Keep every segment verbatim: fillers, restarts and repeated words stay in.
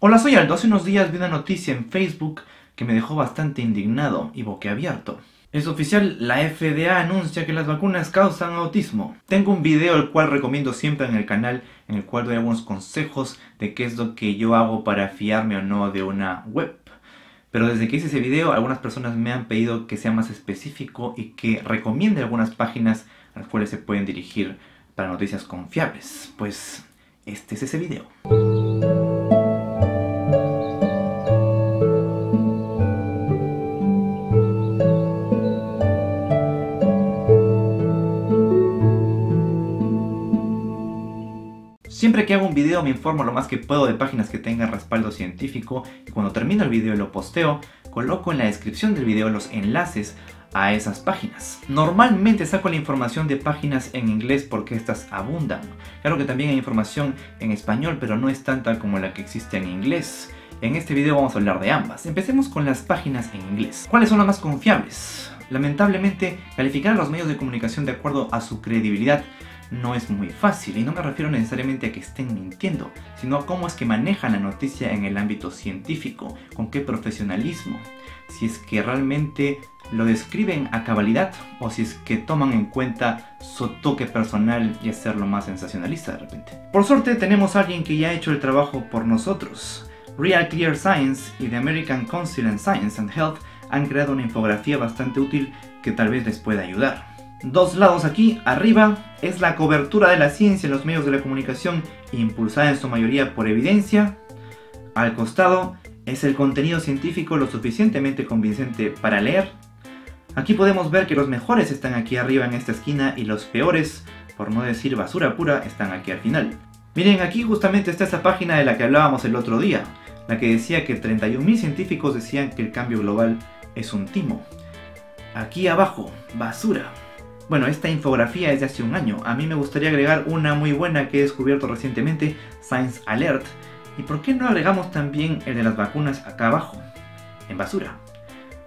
Hola, soy Aldo. Hace unos días vi una noticia en Facebook que me dejó bastante indignado y boquiabierto. Es oficial, la F D A anuncia que las vacunas causan autismo. Tengo un video el cual recomiendo siempre en el canal, en el cual doy algunos consejos de qué es lo que yo hago para fiarme o no de una web. Pero desde que hice ese video, algunas personas me han pedido que sea más específico y que recomiende algunas páginas a las cuales se pueden dirigir para noticias confiables. Pues este es ese video. Siempre que hago un video me informo lo más que puedo de páginas que tengan respaldo científico y cuando termino el video y lo posteo, coloco en la descripción del video los enlaces a esas páginas. Normalmente saco la información de páginas en inglés porque estas abundan. Claro que también hay información en español, pero no es tanta como la que existe en inglés. En este video vamos a hablar de ambas. Empecemos con las páginas en inglés. ¿Cuáles son las más confiables? Lamentablemente, calificar a los medios de comunicación de acuerdo a su credibilidad no es muy fácil, y no me refiero necesariamente a que estén mintiendo, sino a cómo es que manejan la noticia en el ámbito científico, con qué profesionalismo, si es que realmente lo describen a cabalidad o si es que toman en cuenta su toque personal y hacerlo más sensacionalista de repente. Por suerte tenemos a alguien que ya ha hecho el trabajo por nosotros. Real Clear Science y The American Council on Science and Health han creado una infografía bastante útil que tal vez les pueda ayudar. Dos lados aquí, arriba es la cobertura de la ciencia en los medios de la comunicación impulsada en su mayoría por evidencia. Al costado es el contenido científico lo suficientemente convincente para leer. Aquí podemos ver que los mejores están aquí arriba en esta esquina y los peores, por no decir basura pura, están aquí al final. Miren, aquí justamente está esa página de la que hablábamos el otro día, la que decía que treinta y un mil científicos decían que el cambio global es un timo. Aquí abajo, basura. Bueno, esta infografía es de hace un año. A mí me gustaría agregar una muy buena que he descubierto recientemente, Science Alert. ¿Y por qué no agregamos también el de las vacunas acá abajo? En basura.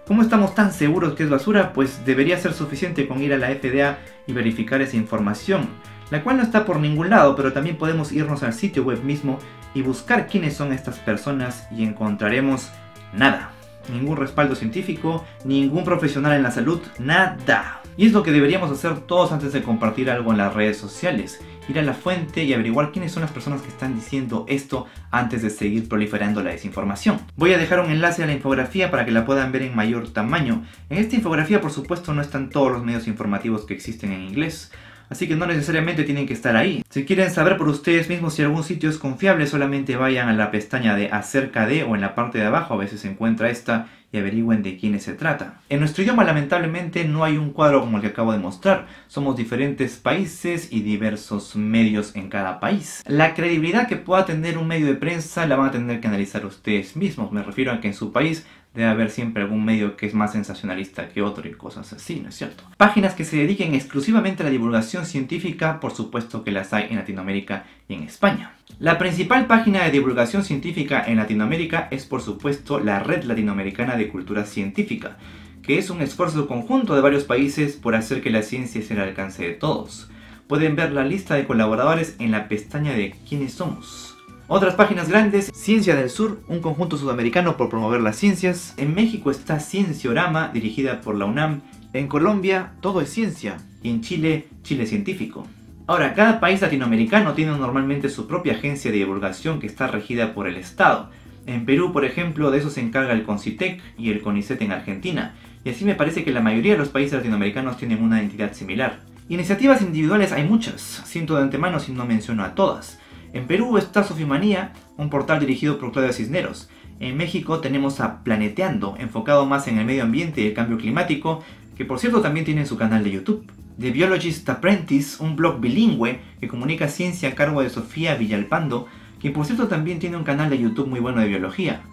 ¿Cómo estamos tan seguros que es basura? Pues debería ser suficiente con ir a la F D A y verificar esa información, la cual no está por ningún lado, pero también podemos irnos al sitio web mismo y buscar quiénes son estas personas y encontraremos nada. Ningún respaldo científico, ningún profesional en la salud, nada. Y es lo que deberíamos hacer todos antes de compartir algo en las redes sociales, ir a la fuente y averiguar quiénes son las personas que están diciendo esto antes de seguir proliferando la desinformación. Voy a dejar un enlace a la infografía para que la puedan ver en mayor tamaño. En esta infografía, por supuesto, no están todos los medios informativos que existen en inglés, así que no necesariamente tienen que estar ahí. Si quieren saber por ustedes mismos si algún sitio es confiable, solamente vayan a la pestaña de acerca de o en la parte de abajo, a veces se encuentra esta, y averigüen de quiénes se trata. En nuestro idioma lamentablemente no hay un cuadro como el que acabo de mostrar. Somos diferentes países y diversos medios en cada país. La credibilidad que pueda tener un medio de prensa la van a tener que analizar ustedes mismos. Me refiero a que en su país debe haber siempre algún medio que es más sensacionalista que otro y cosas así, ¿no es cierto? Páginas que se dediquen exclusivamente a la divulgación científica, por supuesto que las hay en Latinoamérica y en España. La principal página de divulgación científica en Latinoamérica es por supuesto la Red Latinoamericana de Cultura Científica, que es un esfuerzo conjunto de varios países por hacer que la ciencia esté al alcance de todos. Pueden ver la lista de colaboradores en la pestaña de ¿Quiénes somos? Otras páginas grandes, Ciencia del Sur, un conjunto sudamericano por promover las ciencias. En México está Cienciorama, dirigida por la UNAM. En Colombia, Todo es Ciencia. Y en Chile, Chile Científico. Ahora, cada país latinoamericano tiene normalmente su propia agencia de divulgación que está regida por el Estado. En Perú, por ejemplo, de eso se encarga el CONCYTEC y el CONICET en Argentina. Y así me parece que la mayoría de los países latinoamericanos tienen una entidad similar. Iniciativas individuales hay muchas, siento de antemano si no menciono a todas. En Perú está Sofimania, un portal dirigido por Claudio Cisneros. En México tenemos a Planeteando, enfocado más en el medio ambiente y el cambio climático, que por cierto también tiene su canal de YouTube. The Biologist Apprentice, un blog bilingüe que comunica ciencia a cargo de Sofía Villalpando, quien por cierto también tiene un canal de YouTube muy bueno de biología.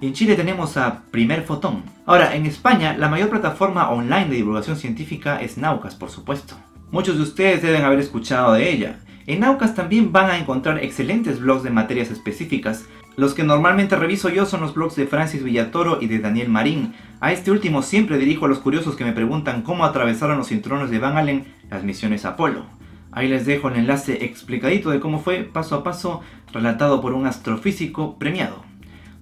Y en Chile tenemos a Primer Fotón. Ahora, en España, la mayor plataforma online de divulgación científica es Naukas, por supuesto. Muchos de ustedes deben haber escuchado de ella. En Naukas también van a encontrar excelentes blogs de materias específicas. Los que normalmente reviso yo son los blogs de Francis Villatoro y de Daniel Marín. A este último siempre dirijo a los curiosos que me preguntan cómo atravesaron los cinturones de Van Allen las misiones Apolo. Ahí les dejo el enlace explicadito de cómo fue, paso a paso, relatado por un astrofísico premiado.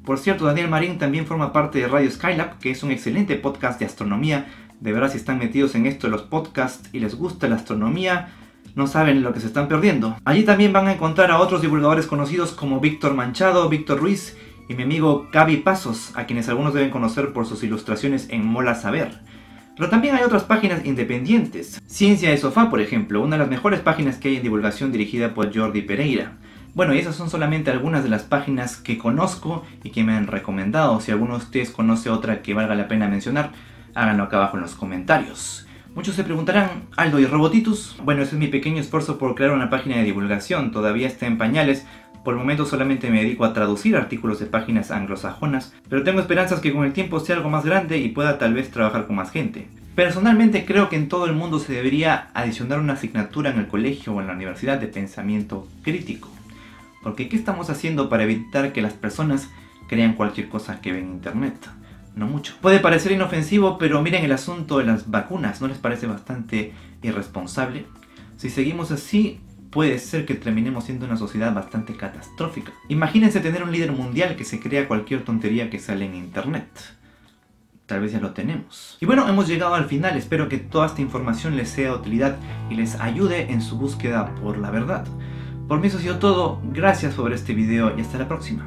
Por cierto, Daniel Marín también forma parte de Radio Skylab, que es un excelente podcast de astronomía. De verdad, si están metidos en esto de los podcasts y les gusta la astronomía, no saben lo que se están perdiendo. Allí también van a encontrar a otros divulgadores conocidos como Víctor Manchado, Víctor Ruiz y mi amigo Gabi Pazos, a quienes algunos deben conocer por sus ilustraciones en Mola Saber. Pero también hay otras páginas independientes. Ciencia de Sofá, por ejemplo, una de las mejores páginas que hay en divulgación, dirigida por Jordi Pereyra. Bueno, y esas son solamente algunas de las páginas que conozco y que me han recomendado. Si alguno de ustedes conoce otra que valga la pena mencionar, háganlo acá abajo en los comentarios. Muchos se preguntarán, ¿Aldo y Robotitus? Bueno, ese es mi pequeño esfuerzo por crear una página de divulgación. Todavía está en pañales. Por el momento solamente me dedico a traducir artículos de páginas anglosajonas, pero tengo esperanzas que con el tiempo sea algo más grande y pueda tal vez trabajar con más gente. Personalmente creo que en todo el mundo se debería adicionar una asignatura en el colegio o en la universidad de pensamiento crítico. Porque ¿qué estamos haciendo para evitar que las personas crean cualquier cosa que ven en internet? No mucho. Puede parecer inofensivo, pero miren el asunto de las vacunas, ¿no les parece bastante irresponsable? Si seguimos así, puede ser que terminemos siendo una sociedad bastante catastrófica. Imagínense tener un líder mundial que se crea cualquier tontería que sale en internet. Tal vez ya lo tenemos. Y bueno, hemos llegado al final. Espero que toda esta información les sea de utilidad y les ayude en su búsqueda por la verdad. Por mí eso ha sido todo. Gracias por ver este video y hasta la próxima.